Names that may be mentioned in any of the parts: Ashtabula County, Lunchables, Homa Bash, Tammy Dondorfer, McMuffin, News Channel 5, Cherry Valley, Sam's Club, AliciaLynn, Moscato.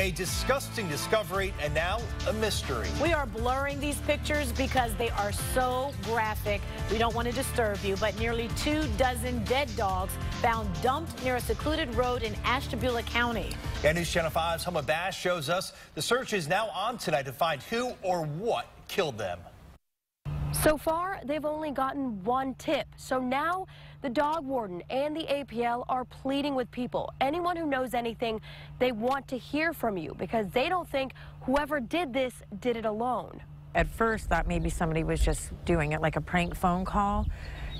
A disgusting discovery and now a mystery. We are blurring these pictures because they are so graphic. We don't want to disturb you, but nearly 2 dozen dead dogs found dumped near a secluded road in Ashtabula County. And News Channel 5's Homa Bash shows us the search is now on tonight to find who or what killed them. So far, they've only gotten one tip. So now the dog warden and the APL are pleading with people. Anyone who knows anything, they want to hear from you because they don't think whoever did this did it alone. At first, thought maybe somebody was just doing it like a prank phone call,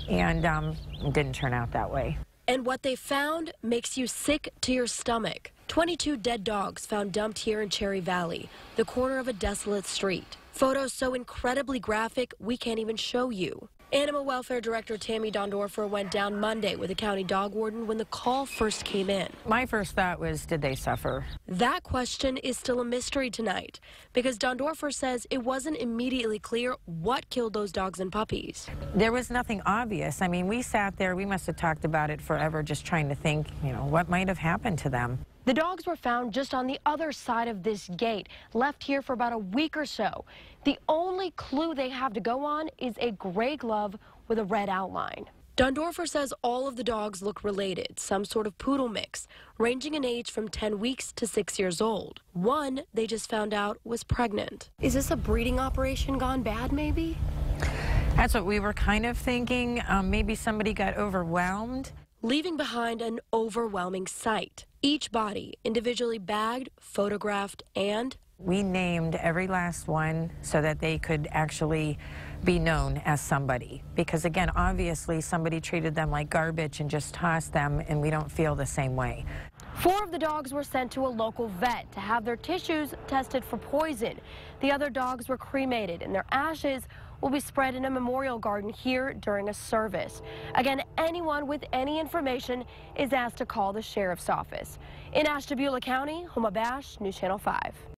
and it didn't turn out that way. And what they found makes you sick to your stomach. 22 dead dogs found dumped here in Cherry Valley, the corner of a desolate street. Photos so incredibly graphic, we can't even show you. Animal Welfare Director Tammy Dondorfer went down Monday with the county dog warden when the call first came in. My first thought was, did they suffer? That question is still a mystery tonight because Dondorfer says it wasn't immediately clear what killed those dogs and puppies. There was nothing obvious. I mean, we sat there, we must have talked about it forever, just trying to think, you know, what might have happened to them. The dogs were found just on the other side of this gate, left here for about a week or so. The only clue they have to go on is a gray glove with a red outline. Dondorfer says all of the dogs look related, some sort of poodle mix, ranging in age from 10 weeks to 6 years old. One, they just found out, was pregnant. Is this a breeding operation gone bad, maybe? That's what we were kind of thinking. Maybe somebody got overwhelmed. Leaving behind an overwhelming sight. Each body individually bagged, photographed, and... We named every last one so that they could actually be known as somebody. Because again, obviously somebody treated them like garbage and just tossed them, and we don't feel the same way. 4 of the dogs were sent to a local vet to have their tissues tested for poison. The other dogs were cremated, and their ashes will be spread in a memorial garden here during a service. Again, anyone with any information is asked to call the sheriff's office. In Ashtabula County, Homa Bash, News Channel 5.